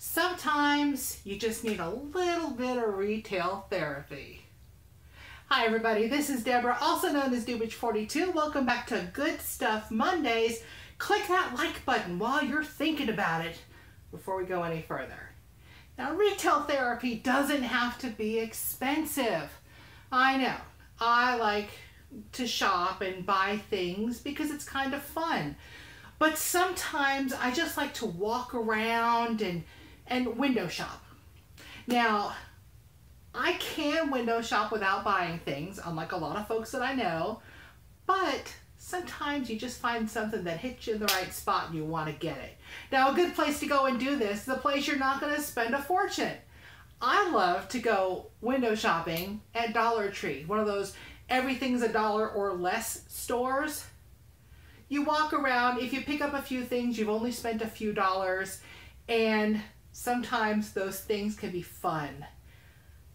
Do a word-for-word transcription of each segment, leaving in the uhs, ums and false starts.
Sometimes you just need a little bit of retail therapy. Hi everybody, this is Deborah, also known as dubbage forty-two. Welcome back to Good Stuff Mondays. Click that like button while you're thinking about it before we go any further. Now, retail therapy doesn't have to be expensive. I know, I like to shop and buy things because it's kind of fun. But sometimes I just like to walk around and and window shop. Now, I can window shop without buying things, unlike a lot of folks that I know, but sometimes you just find something that hits you in the right spot and you want to get it. Now, a good place to go and do this is a place you're not going to spend a fortune. I love to go window shopping at Dollar Tree, one of those everything's a dollar or less stores. You walk around, if you pick up a few things, you've only spent a few dollars, and sometimes those things can be fun.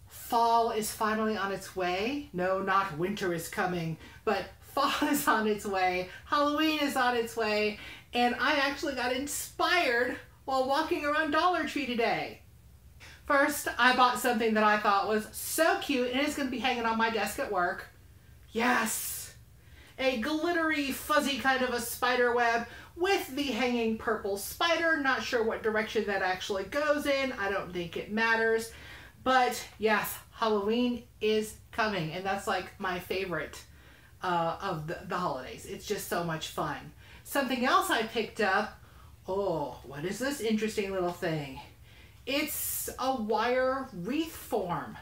Fall is finally on its way. No, not winter is coming, but fall is on its way. Halloween is on its way. And I actually got inspired while walking around Dollar Tree today. First, I bought something that I thought was so cute, and it's going to be hanging on my desk at work. Yes! A glittery, fuzzy kind of a spider web with the hanging purple spider. Not sure what direction that actually goes in. I don't think it matters. But yes, Halloween is coming, and that's like my favorite uh, of the, the holidays. It's just so much fun. Something else I picked up. Oh, what is this interesting little thing? It's a wire wreath form,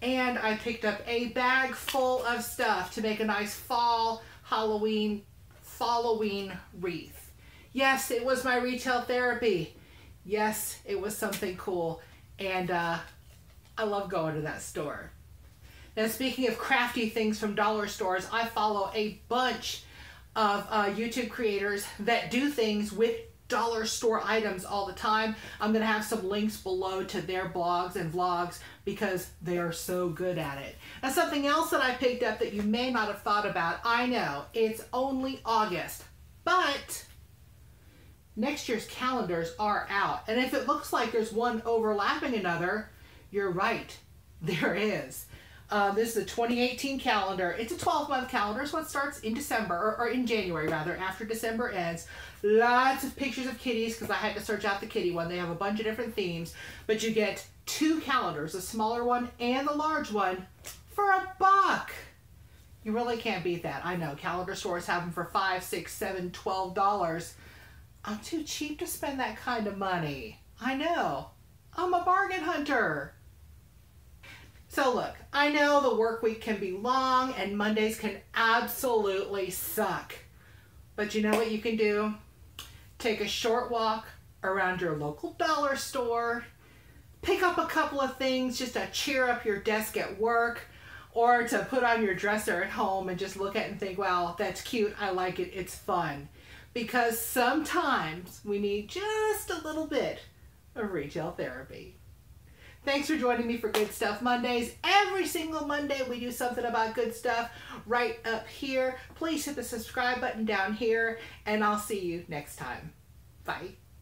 and I picked up a bag full of stuff to make a nice fall Halloween following wreath. Yes, it was my retail therapy. Yes, it was something cool, and uh, I love going to that store. Now, speaking of crafty things from dollar stores, I follow a bunch of uh, YouTube creators that do things with dollar store items all the time. I'm gonna have some links below to their blogs and vlogs because they are so good at it. Now, something else that I picked up that you may not have thought about. I know it's only August, but next year's calendars are out, and if it looks like there's one overlapping another, you're right, there is. Uh, this is the twenty eighteen calendar. It's a twelve month calendar, so it starts in December, or, or in January rather, after December ends. Lots of pictures of kitties, because I had to search out the kitty one. They have a bunch of different themes, but you get two calendars, the smaller one and the large one, for a buck. You really can't beat that. I know, calendar stores have them for five, six, seven, twelve dollars. I'm too cheap to spend that kind of money. I know, I'm a bargain hunter. So look, I know the work week can be long and Mondays can absolutely suck. But you know what you can do? Take a short walk around your local dollar store, pick up a couple of things just to cheer up your desk at work, or to put on your dresser at home and just look at it and think, wow, that's cute, I like it, it's fun. Because sometimes we need just a little bit of retail therapy. Thanks for joining me for Good Stuff Mondays. Every single Monday we do something about good stuff right up here. Please hit the subscribe button down here, and I'll see you next time. Bye.